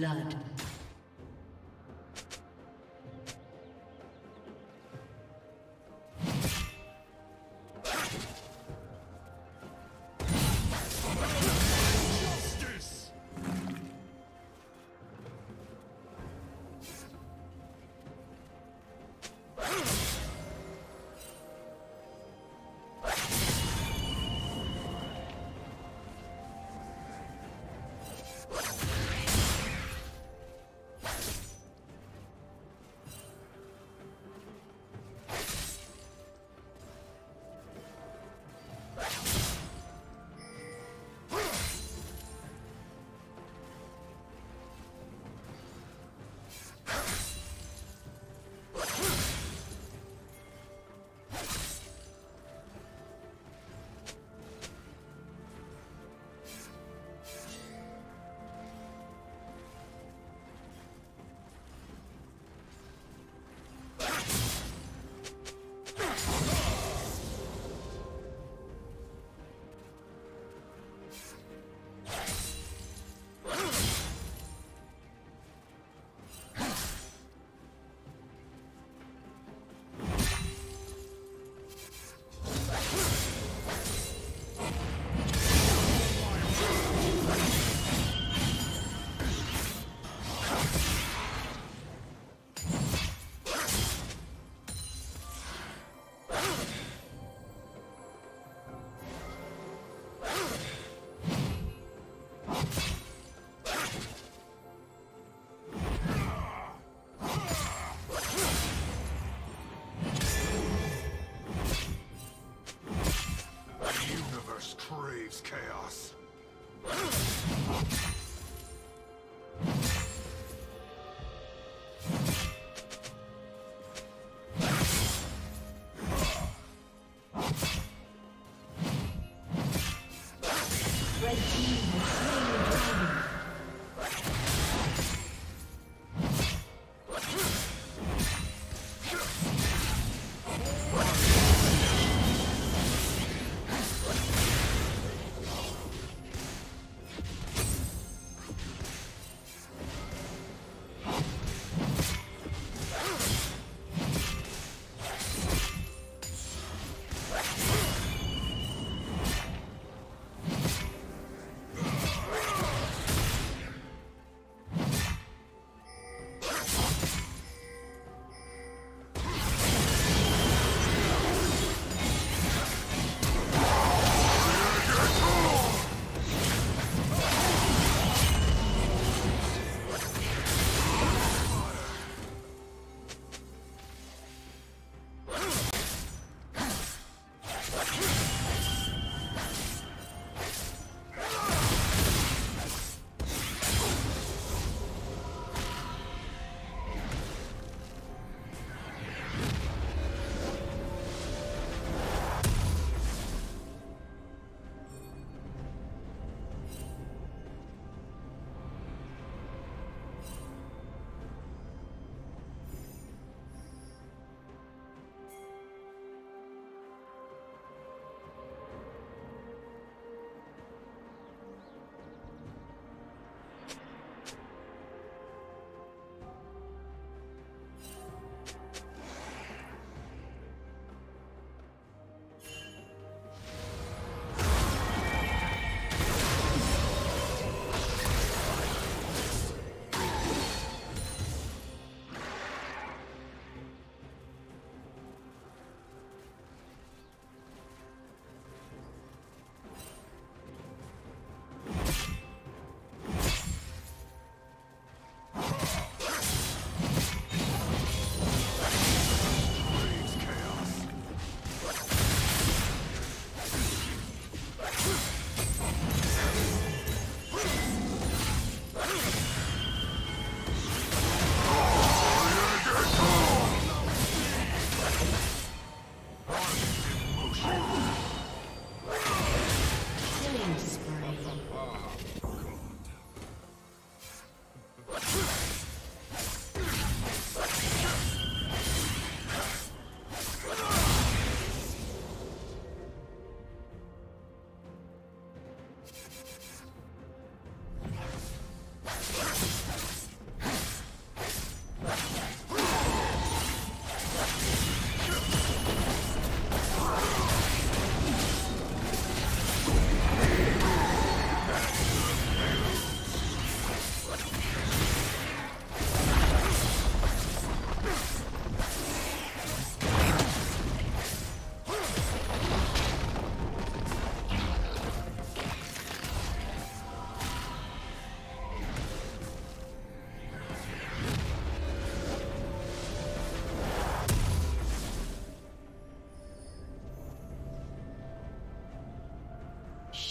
blood.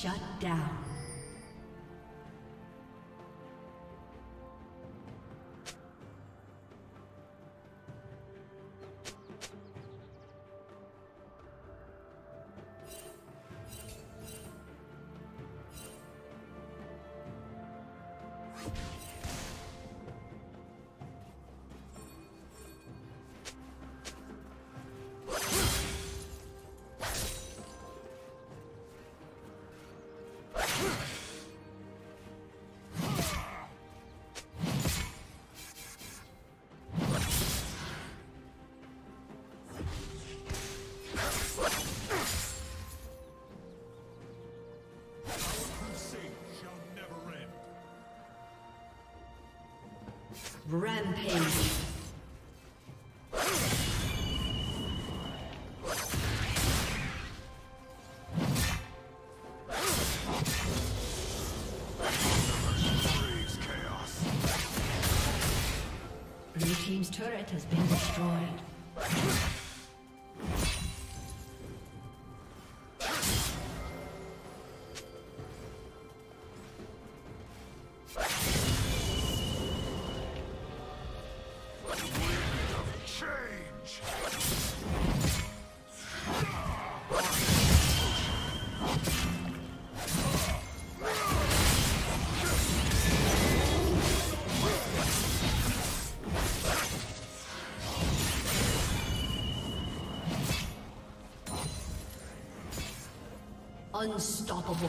Shut down. Rampage. Blue team's turret has been destroyed. Unstoppable.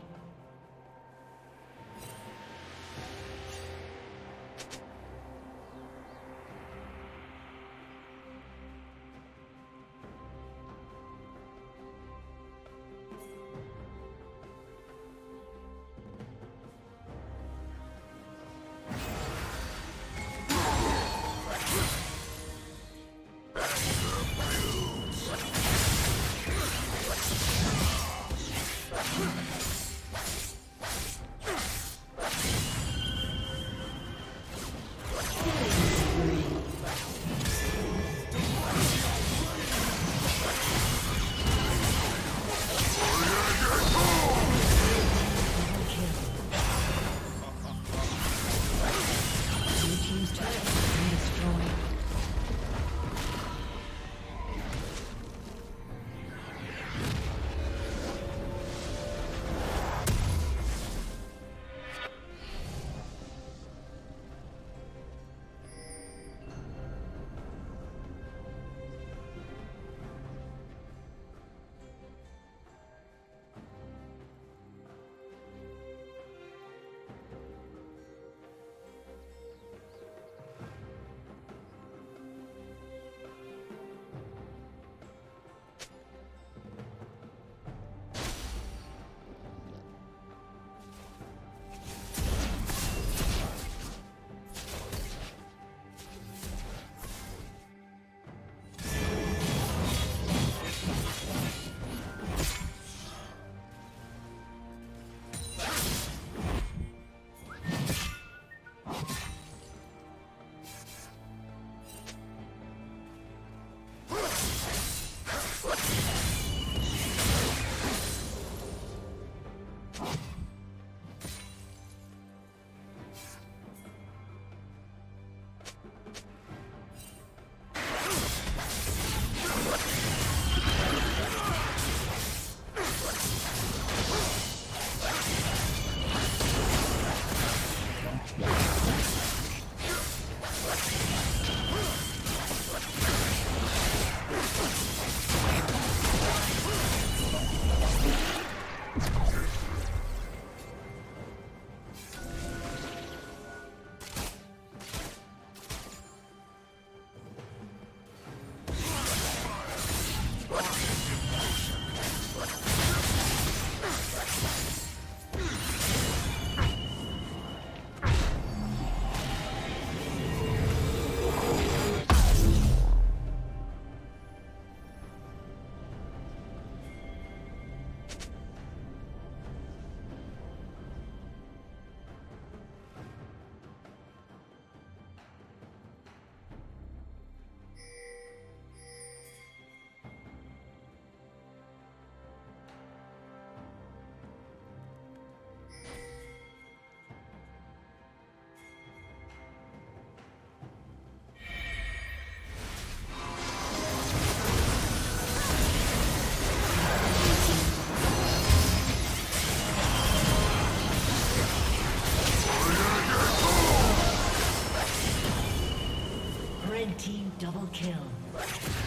Double kill. Red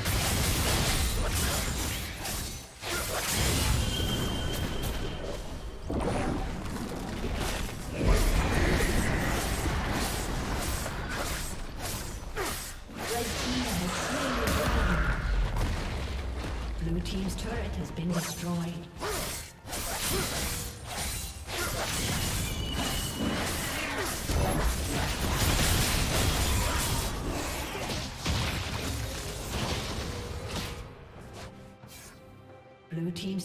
team has slain the dragon. Blue team's turret has been destroyed. Blue team's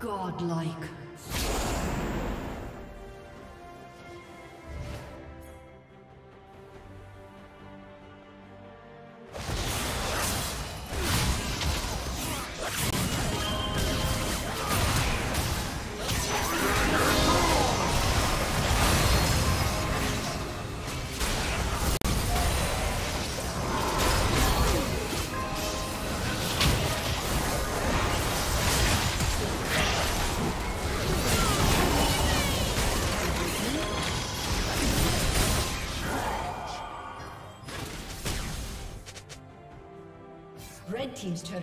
Godlike. Red team's turret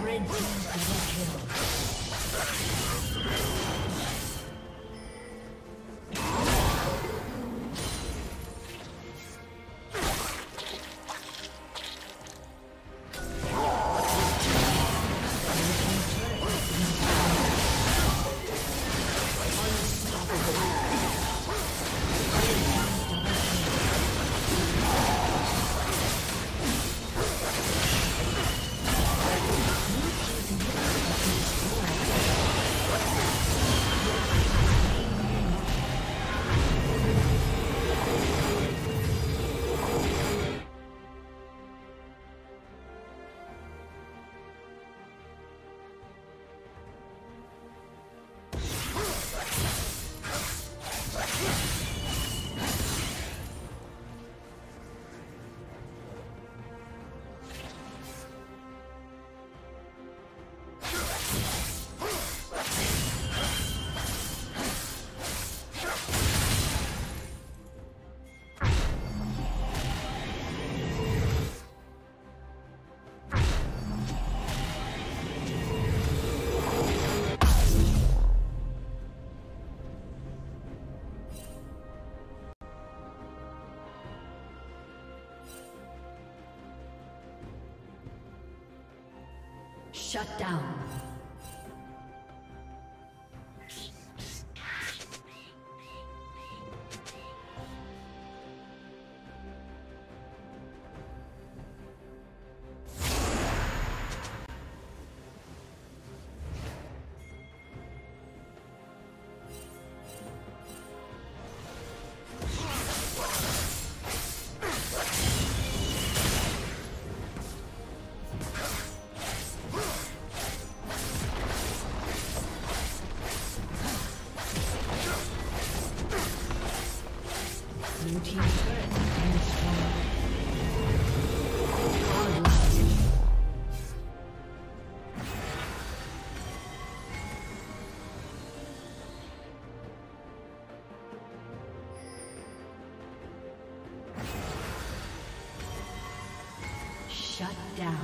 Red team's double kill. Shut down. Shut down.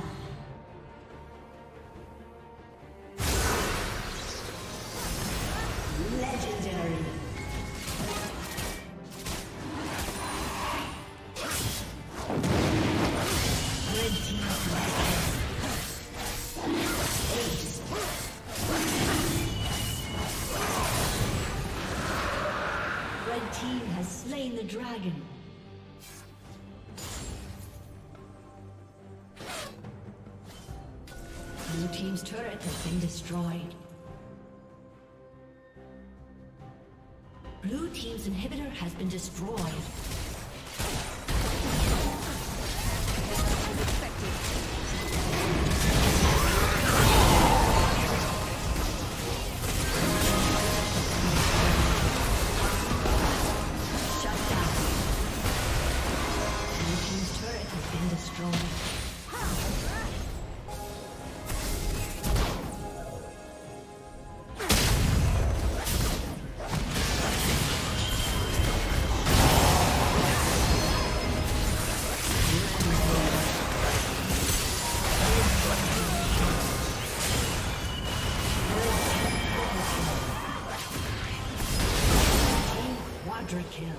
Legendary. The dragon. Blue team's turret has been destroyed. Blue team's inhibitor has been destroyed. Kill.